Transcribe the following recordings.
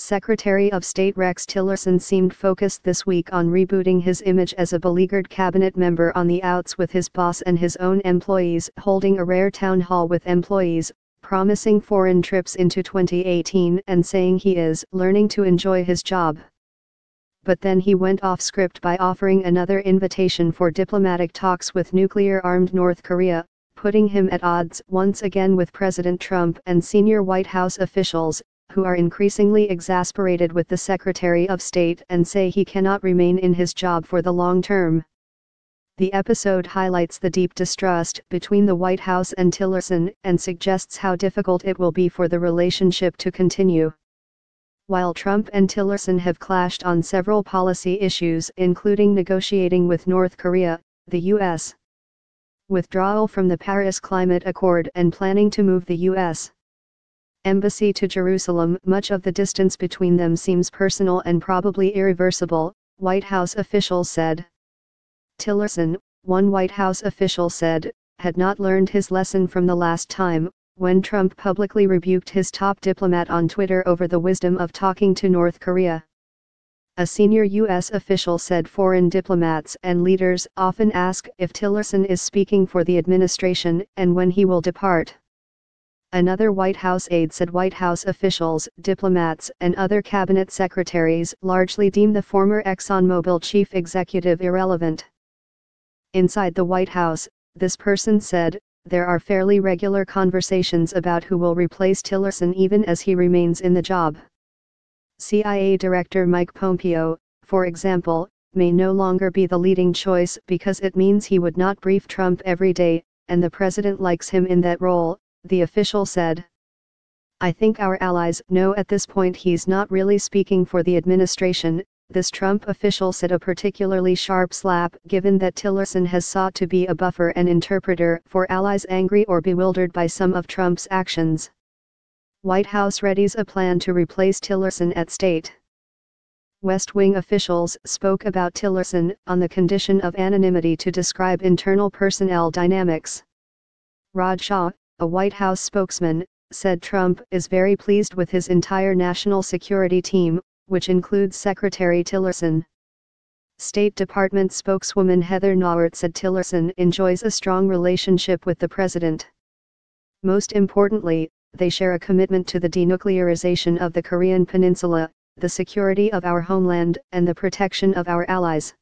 Secretary of State Rex Tillerson seemed focused this week on rebooting his image as a beleaguered cabinet member on the outs with his boss and his own employees, holding a rare town hall with employees, promising foreign trips into 2018 and saying he is learning to enjoy his job. But then he went off script by offering another invitation for diplomatic talks with nuclear-armed North Korea, putting him at odds once again with President Trump and senior White House officials, who are increasingly exasperated with the Secretary of State and say he cannot remain in his job for the long term. The episode highlights the deep distrust between the White House and Tillerson and suggests how difficult it will be for the relationship to continue. While Trump and Tillerson have clashed on several policy issues, including negotiating with North Korea, the U.S. withdrawal from the Paris Climate Accord and planning to move the U.S. Embassy to Jerusalem, much of the distance between them seems personal and probably irreversible, White House officials said. Tillerson, one White House official said, had not learned his lesson from the last time, when Trump publicly rebuked his top diplomat on Twitter over the wisdom of talking to North Korea. A senior U.S. official said foreign diplomats and leaders often ask if Tillerson is speaking for the administration and when he will depart. Another White House aide said White House officials, diplomats, and other cabinet secretaries largely deem the former ExxonMobil chief executive irrelevant. Inside the White House, this person said, there are fairly regular conversations about who will replace Tillerson even as he remains in the job. CIA Director Mike Pompeo, for example, may no longer be the leading choice because it means he would not brief Trump every day, and the president likes him in that role, the official said. I think our allies know at this point he's not really speaking for the administration, this Trump official said, a particularly sharp slap given that Tillerson has sought to be a buffer and interpreter for allies angry or bewildered by some of Trump's actions. White House readies a plan to replace Tillerson at State. West Wing officials spoke about Tillerson on the condition of anonymity to describe internal personnel dynamics. Raj Shah, a White House spokesman, said Trump is very pleased with his entire national security team, which includes Secretary Tillerson. State Department spokeswoman Heather Nauert said Tillerson enjoys a strong relationship with the president. Most importantly, they share a commitment to the denuclearization of the Korean Peninsula, the security of our homeland, and the protection of our allies.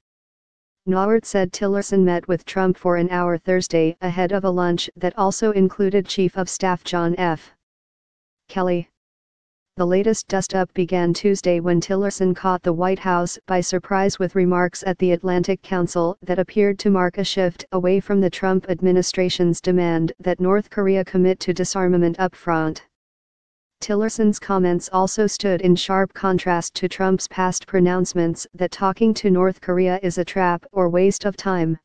Nauert said Tillerson met with Trump for an hour Thursday ahead of a lunch that also included Chief of Staff John F. Kelly. The latest dust-up began Tuesday when Tillerson caught the White House by surprise with remarks at the Atlantic Council that appeared to mark a shift away from the Trump administration's demand that North Korea commit to disarmament upfront. Tillerson's comments also stood in sharp contrast to Trump's past pronouncements that talking to North Korea is a trap or waste of time.